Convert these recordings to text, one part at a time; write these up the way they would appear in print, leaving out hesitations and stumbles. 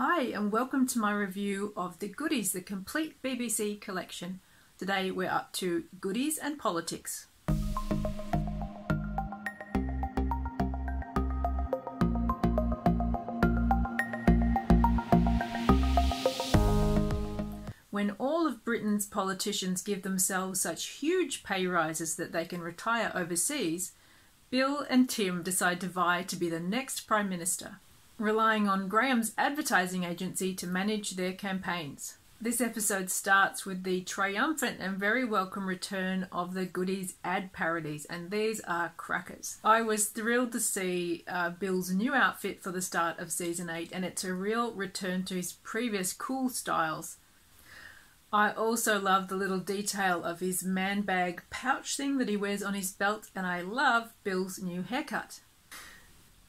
Hi and welcome to my review of The Goodies, the complete BBC collection. Today we're up to Goodies and Politics. When all of Britain's politicians give themselves such huge pay rises that they can retire overseas, Bill and Tim decide to vie to be the next Prime Minister, relying on Graham's advertising agency to manage their campaigns. This episode starts with the triumphant and very welcome return of the Goodies ad parodies, and these are crackers. I was thrilled to see Bill's new outfit for the start of season 8, and it's a real return to his previous cool styles. I also love the little detail of his man bag pouch thing that he wears on his belt, and I love Bill's new haircut.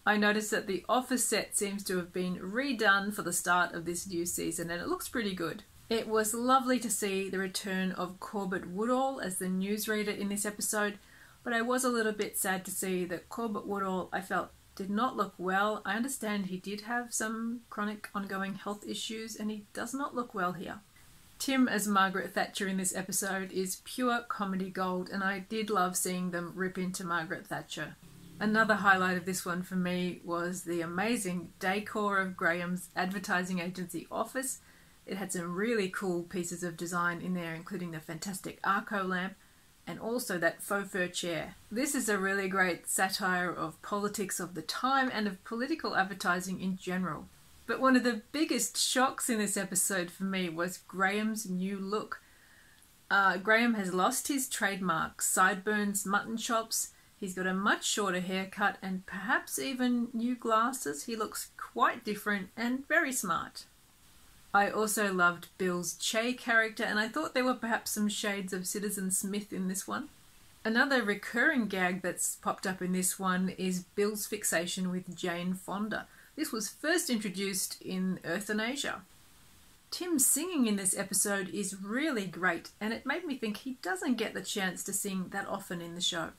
I noticed that the office set seems to have been redone for the start of this new season, and it looks pretty good. It was lovely to see the return of Corbett Woodall as the newsreader in this episode, but I was a little bit sad to see that Corbett Woodall, I felt, did not look well. I understand he did have some chronic ongoing health issues, and he does not look well here. Tim as Margaret Thatcher in this episode is pure comedy gold, and I did love seeing them rip into Margaret Thatcher. Another highlight of this one for me was the amazing decor of Graham's advertising agency office. It had some really cool pieces of design in there, including the fantastic Arco lamp and also that faux fur chair. This is a really great satire of politics of the time and of political advertising in general. But one of the biggest shocks in this episode for me was Graham's new look. Graham has lost his trademark sideburns, mutton chops. He's got a much shorter haircut and perhaps even new glasses. He looks quite different and very smart. I also loved Bill's Che character, and I thought there were perhaps some shades of Citizen Smith in this one. Another recurring gag that's popped up in this one is Bill's fixation with Jane Fonda. This was first introduced in Earthanasia. Tim's singing in this episode is really great, and it made me think he doesn't get the chance to sing that often in the show.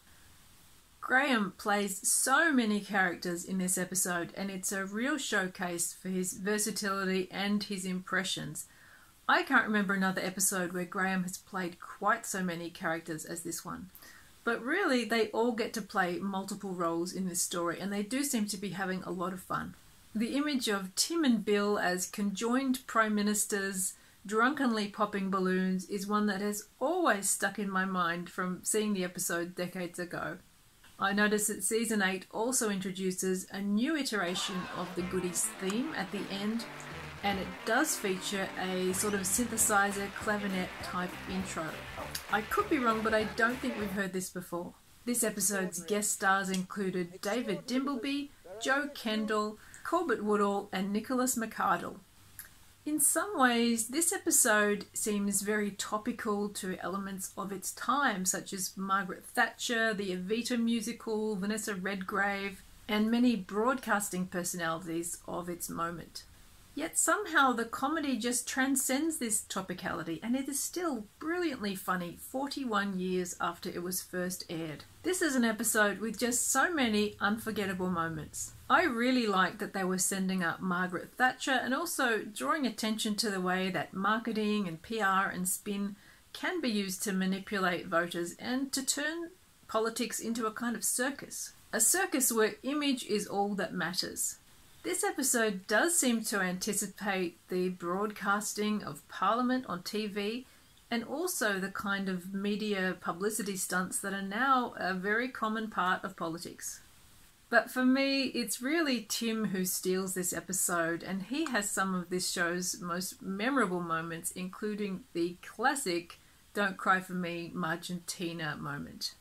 Graham plays so many characters in this episode, and it's a real showcase for his versatility and his impressions. I can't remember another episode where Graham has played quite so many characters as this one. But really, they all get to play multiple roles in this story, and they do seem to be having a lot of fun. The image of Tim and Bill as conjoined prime ministers drunkenly popping balloons is one that has always stuck in my mind from seeing the episode decades ago. I noticed that season 8 also introduces a new iteration of the Goodies theme at the end, and it does feature a sort of synthesizer clavinet type intro. I could be wrong, but I don't think we've heard this before. This episode's guest stars included David Dimbleby, Joe Kendall, Corbett Woodall and Nicholas McArdle. In some ways, this episode seems very topical to elements of its time, such as Margaret Thatcher, the Evita musical, Vanessa Redgrave, and many broadcasting personalities of its moment. Yet somehow the comedy just transcends this topicality, and it is still brilliantly funny 41 years after it was first aired. This is an episode with just so many unforgettable moments. I really liked that they were sending up Margaret Thatcher and also drawing attention to the way that marketing and PR and spin can be used to manipulate voters and to turn politics into a kind of circus. A circus where image is all that matters. This episode does seem to anticipate the broadcasting of Parliament on TV and also the kind of media publicity stunts that are now a very common part of politics. But for me, it's really Tim who steals this episode, and he has some of this show's most memorable moments, including the classic Don't Cry For Me, Argentina moment.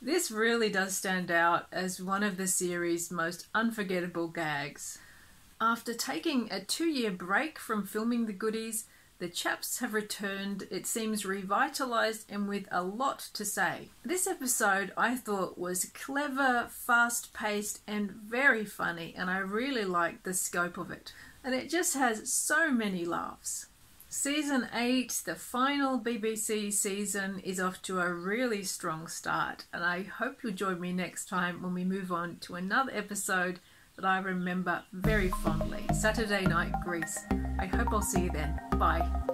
This really does stand out as one of the series' most unforgettable gags. After taking a 2-year break from filming The Goodies, the chaps have returned, it seems revitalised and with a lot to say. This episode I thought was clever, fast-paced and very funny, and I really liked the scope of it. And it just has so many laughs. Season 8, the final BBC season, is off to a really strong start, and I hope you'll join me next time when we move on to another episode that I remember very fondly. Saturday Night Grease. I hope I'll see you then. Bye.